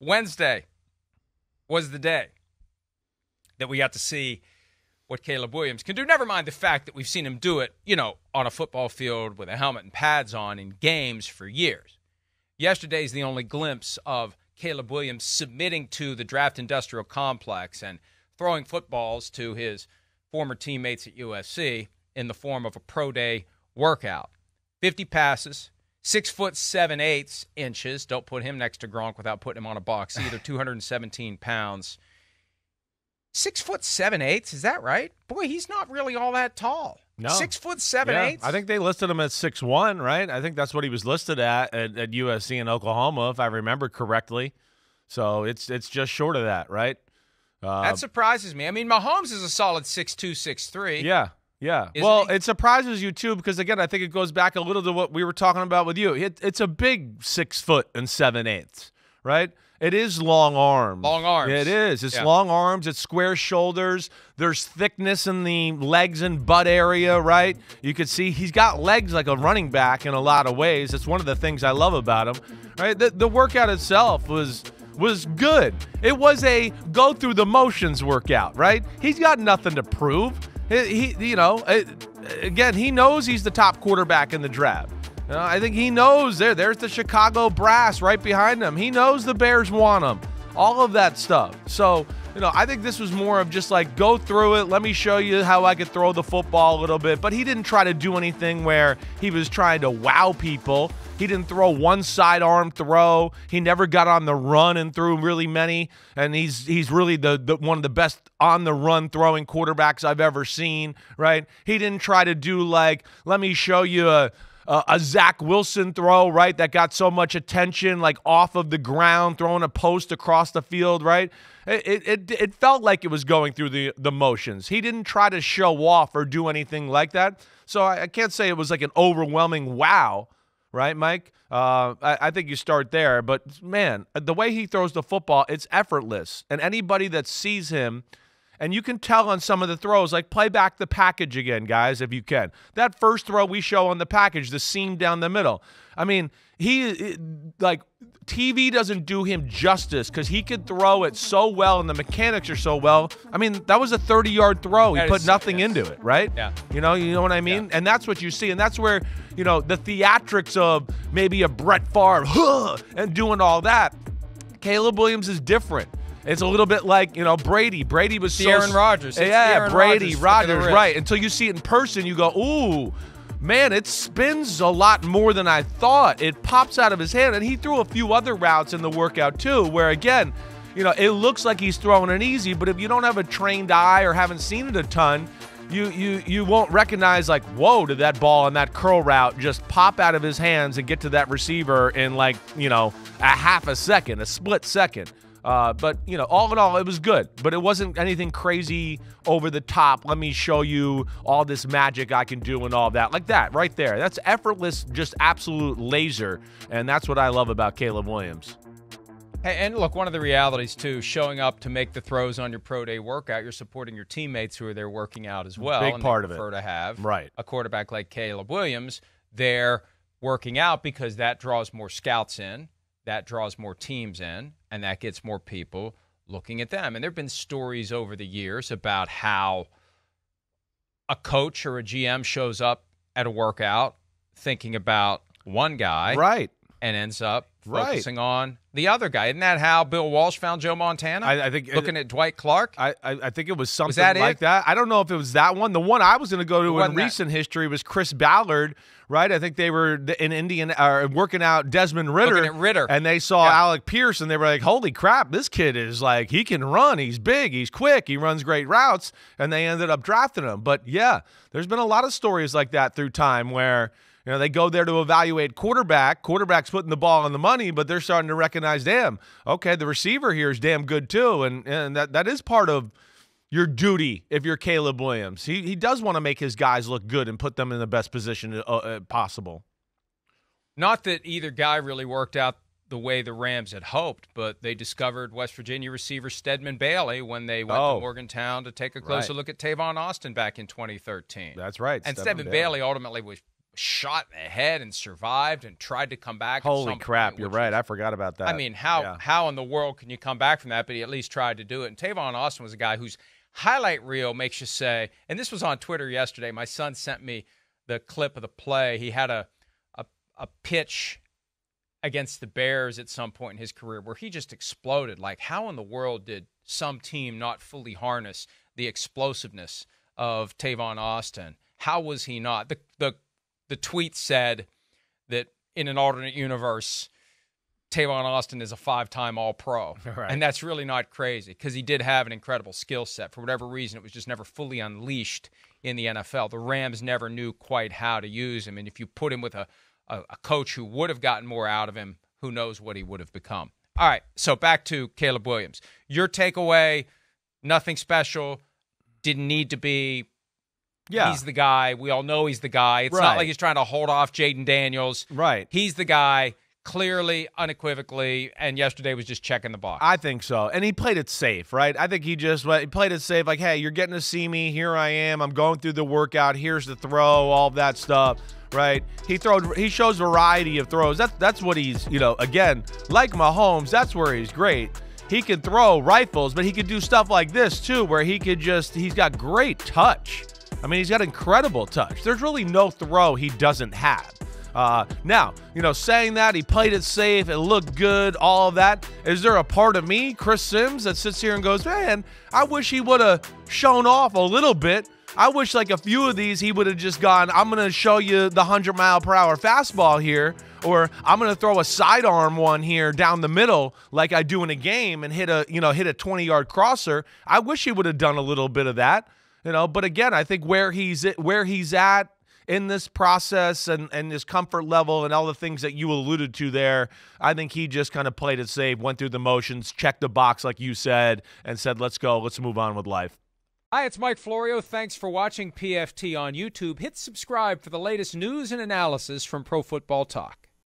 Wednesday was the day that we got to see what Caleb Williams can do. Never mind the fact that we've seen him do it, you know, on a football field with a helmet and pads on in games for years. Yesterday's the only glimpse of Caleb Williams submitting to the draft industrial complex and throwing footballs to his former teammates at USC in the form of a pro day workout. 50 passes, 6'7" 8". Don't put him next to Gronk without putting him on a box either. 217 pounds. 6'7" 8", is that right? Boy, he's not really all that tall. No. 6'7" 8". I think they listed him at 6'1", right? I think that's what he was listed at USC and Oklahoma, if I remember correctly. So it's just short of that, right? That surprises me. I mean, Mahomes is a solid 6'2", 6'3". Yeah, yeah. Well, it surprises you, too, because, again, I think it goes back a little to what we were talking about with you. It's a big 6'7" 8", right? It is long arms. Long arms. It is. It's long arms. It's square shoulders. There's thickness in the legs and butt area, right? You could see he's got legs like a running back in a lot of ways. It's one of the things I love about him, right? The workout itself was good. It was a go-through-the-motions workout, right? He's got nothing to prove. He you know, again, he knows he's the top quarterback in the draft. I think he knows there's the Chicago brass right behind him. He knows the Bears want him, all of that stuff. So, you know, I think this was more of just like, go through it. Let me show you how I could throw the football a little bit. But he didn't try to do anything where he was trying to wow people. He didn't throw one sidearm throw. He never got on the run and threw really many. And he's really one of the best on the run throwing quarterbacks I've ever seen, right? He didn't try to do like, let me show you a Zach Wilson throw, right, that got so much attention, like off of the ground, throwing a post across the field, right? It felt like it was going through the motions. He didn't try to show off or do anything like that. So I can't say it was like an overwhelming wow, right, Mike? I think you start there. But, man, the way he throws the football, it's effortless. And anybody that sees him, and you can tell on some of the throws, like play back the package again, guys, if you can. That first throw we show on the package, the seam down the middle. I mean, like TV doesn't do him justice because he could throw it so well and the mechanics are so well. I mean, that was a 30-yard throw. He put nothing into it, right? Yeah. You know what I mean? Yeah. And that's what you see. And that's where, you know, the theatrics of maybe a Brett Favre, and doing all that. Caleb Williams is different. It's a little bit like, you know, Brady. Brady was so... Aaron Rodgers. Yeah, Brady, Rodgers, right. Until you see it in person, you go, ooh, man, it spins a lot more than I thought. It pops out of his hand. And he threw a few other routes in the workout, too, where, again, you know, it looks like he's throwing an easy, but if you don't have a trained eye or haven't seen it a ton, you won't recognize, like, whoa, did that ball on that curl route just pop out of his hands and get to that receiver in, like, you know, a half a second, a split second. But, you know, all in all, it was good. But it wasn't anything crazy over the top. Let me show you all this magic I can do and all that. Like that right there. That's effortless, just absolute laser. And that's what I love about Caleb Williams. Hey, and look, one of the realities, too, showing up to make the throws on your pro day workout, you're supporting your teammates who are there working out as well. Big part of it. Prefer to have a quarterback like Caleb Williams there working out because that draws more scouts in. That draws more teams in, and that gets more people looking at them. And there have been stories over the years about how a coach or a GM shows up at a workout thinking about one guy and ends up focusing on the other guy. Isn't that how Bill Walsh found Joe Montana? I think looking at Dwight Clark? I think it was something like that. I don't know if it was that one. The one I was going to go to in recent history was Chris Ballard. Right, I think they were in Indiana working out Desmond Ridder, and they saw Alec Pierce, and they were like, holy crap, this kid is like, he can run, he's big, he's quick, he runs great routes, and they ended up drafting him. But, yeah, there's been a lot of stories like that through time where, you know, they go there to evaluate quarterback, quarterback's putting the ball on the money, but they're starting to recognize, damn, okay, the receiver here is damn good too, and that is part of your duty if you're Caleb Williams. He does want to make his guys look good and put them in the best position possible. Not that either guy really worked out the way the Rams had hoped, but they discovered West Virginia receiver Stedman Bailey when they went to Morgantown to take a closer look at Tavon Austin back in 2013. That's right. And Stedman Bailey ultimately was shot in the head and survived and tried to come back. Holy crap, point, you're right. I forgot about that. I mean, how in the world can you come back from that? But he at least tried to do it. And Tavon Austin was a guy whose highlight reel makes you say, and this was on Twitter yesterday. My son sent me the clip of the play. He had a pitch against the Bears at some point in his career where he just exploded. Like, how in the world did some team not fully harness the explosiveness of Tavon Austin? How was he not? The tweet said that in an alternate universe, Tavon Austin is a 5-time All-Pro. Right. And that's really not crazy because he did have an incredible skill set. For whatever reason, it was just never fully unleashed in the NFL. The Rams never knew quite how to use him. And if you put him with a coach who would have gotten more out of him, who knows what he would have become. All right, so back to Caleb Williams. Your takeaway, nothing special, didn't need to be. Yeah. He's the guy. We all know he's the guy. It's not like he's trying to hold off Jaden Daniels. Right. He's the guy, clearly, unequivocally, and yesterday was just checking the box. I think so. And he played it safe, right? I think he just played it safe, like, hey, you're getting to see me. Here I am. I'm going through the workout. Here's the throw, all of that stuff, right? He shows variety of throws. That's what he's, again, like Mahomes, that's where he's great. He can throw rifles, but he could do stuff like this, too, where he's got great touch. I mean, he's got incredible touch. There's really no throw he doesn't have. Now, saying that, he played it safe, it looked good, all of that. Is there a part of me, Chris Simms, that sits here and goes, man, I wish he would have shown off a little bit. I wish like a few of these he would have just gone, I'm going to show you the 100-mile-per-hour fastball here, or I'm going to throw a sidearm one here down the middle like I do in a game and hit a 20-yard crosser. I wish he would have done a little bit of that. But again, I think where he's at in this process and his comfort level and all the things that you alluded to there, I think he just kind of played it safe, went through the motions, checked the box like you said, and said, let's go, let's move on with life. Hi, it's Mike Florio. Thanks for watching PFT on YouTube. Hit subscribe for the latest news and analysis from Pro Football Talk.